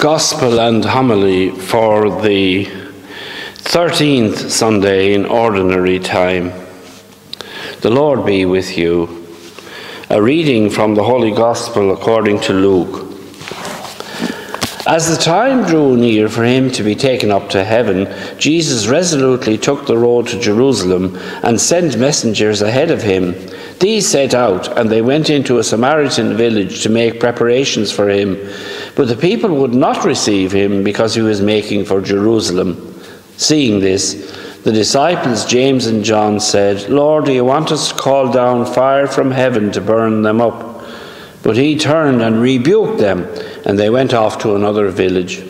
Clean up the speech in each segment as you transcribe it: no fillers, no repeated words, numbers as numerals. Gospel and Homily for the 13th Sunday in Ordinary Time. The Lord be with you. A reading from the Holy Gospel according to Luke. As the time drew near for him to be taken up to heaven, Jesus resolutely took the road to Jerusalem and sent messengers ahead of him. These set out, and they went into a Samaritan village to make preparations for him. But the people would not receive him because he was making for Jerusalem. Seeing this, the disciples James and John said, "Lord, do you want us to call down fire from heaven to burn them up?" But he turned and rebuked them, and they went off to another village.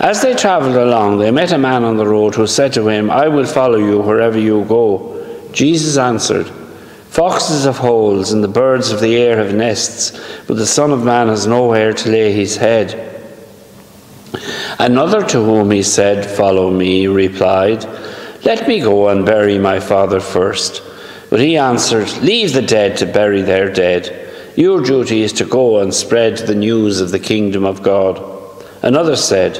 As they travelled along, they met a man on the road who said to him, "I will follow you wherever you go." Jesus answered, "Foxes have holes, and the birds of the air have nests, but the Son of Man has nowhere to lay his head." Another to whom he said, "Follow me," replied, "Let me go and bury my father first." But he answered, "Leave the dead to bury their dead. Your duty is to go and spread the news of the kingdom of God." Another said,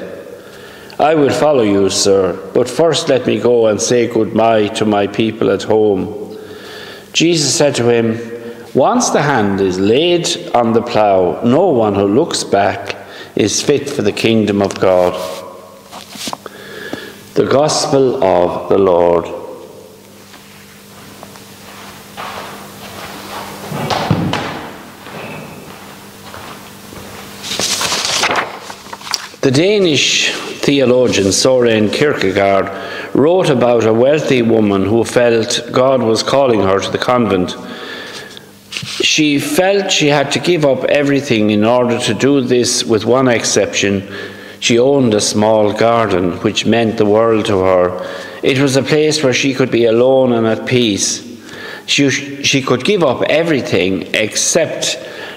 "I will follow you, sir, but first let me go and say goodbye to my people at home." Jesus said to him, "Once the hand is laid on the plough, no one who looks back is fit for the kingdom of God." The Gospel of the Lord. The Danish theologian Søren Kierkegaard wrote about a wealthy woman who felt God was calling her to the convent. She felt she had to give up everything in order to do this, with one exception. She owned a small garden, which meant the world to her. It was a place where she could be alone and at peace. She could give up everything except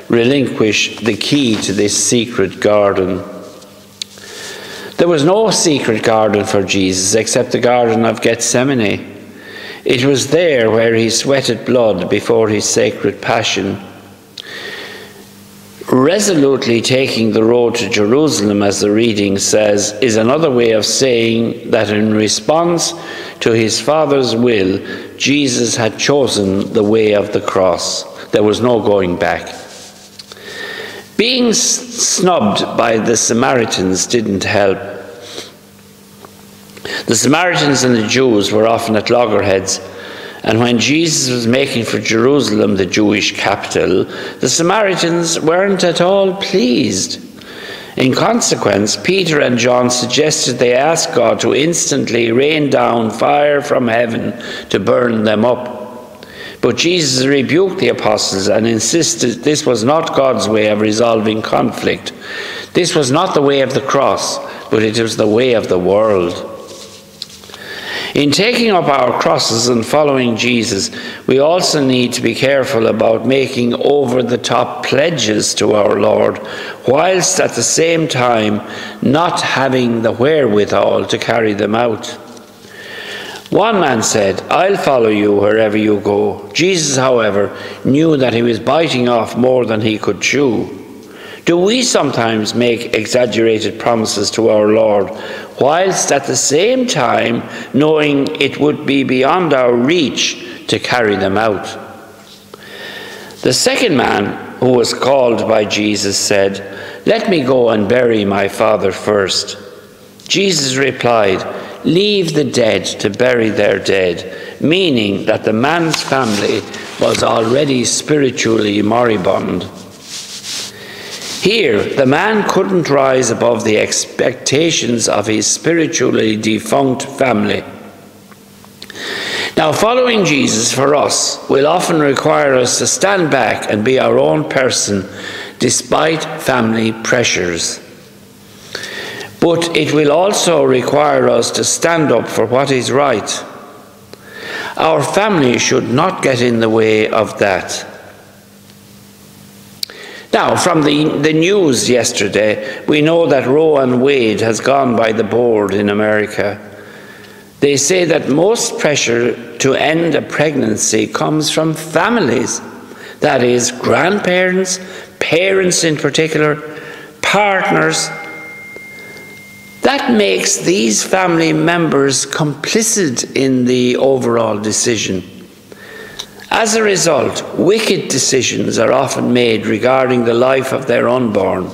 relinquish the key to this secret garden. There was no secret garden for Jesus except the Garden of Gethsemane. It was there where he sweated blood before his sacred passion. Resolutely taking the road to Jerusalem, as the reading says, is another way of saying that in response to his Father's will, Jesus had chosen the way of the cross. There was no going back. Being snubbed by the Samaritans didn't help. The Samaritans and the Jews were often at loggerheads, and when Jesus was making for Jerusalem, the Jewish capital, the Samaritans weren't at all pleased. In consequence, Peter and John suggested they ask God to instantly rain down fire from heaven to burn them up. But Jesus rebuked the apostles and insisted this was not God's way of resolving conflict. This was not the way of the cross, but it was the way of the world. In taking up our crosses and following Jesus, we also need to be careful about making over-the-top pledges to our Lord, whilst at the same time not having the wherewithal to carry them out. One man said, "I'll follow you wherever you go." Jesus, however, knew that he was biting off more than he could chew. Do we sometimes make exaggerated promises to our Lord, whilst at the same time knowing it would be beyond our reach to carry them out? The second man who was called by Jesus said, "Let me go and bury my father first." Jesus replied, "Leave the dead to bury their dead," meaning that the man's family was already spiritually moribund. Here, the man couldn't rise above the expectations of his spiritually defunct family. Now, following Jesus for us will often require us to stand back and be our own person despite family pressures. But it will also require us to stand up for what is right. Our family should not get in the way of that. Now, from the news yesterday, we know that Roe v. Wade has gone by the board in America. They say that most pressure to end a pregnancy comes from families, that is, grandparents, parents in particular, partners, That makes these family members complicit in the overall decision. As a result, wicked decisions are often made regarding the life of their unborn.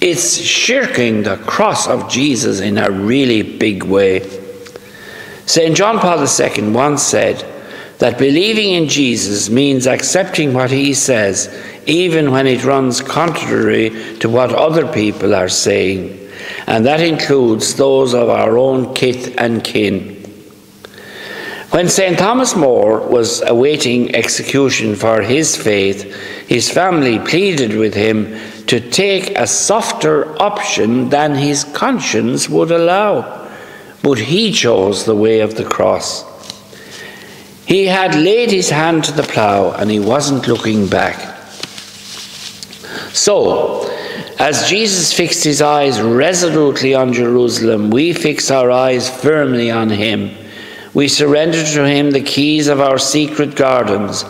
It's shirking the cross of Jesus in a really big way. St. John Paul II once said that believing in Jesus means accepting what he says, even when it runs contrary to what other people are saying, and that includes those of our own kith and kin. When St. Thomas More was awaiting execution for his faith, his family pleaded with him to take a softer option than his conscience would allow, but he chose the way of the cross. He had laid his hand to the plough and he wasn't looking back. So, as Jesus fixed his eyes resolutely on Jerusalem, we fix our eyes firmly on him. We surrender to him the keys of our secret gardens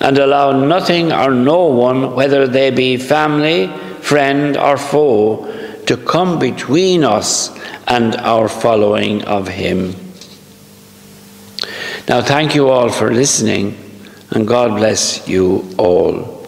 and allow nothing or no one, whether they be family, friend or foe, to come between us and our following of him. Now, thank you all for listening, and God bless you all.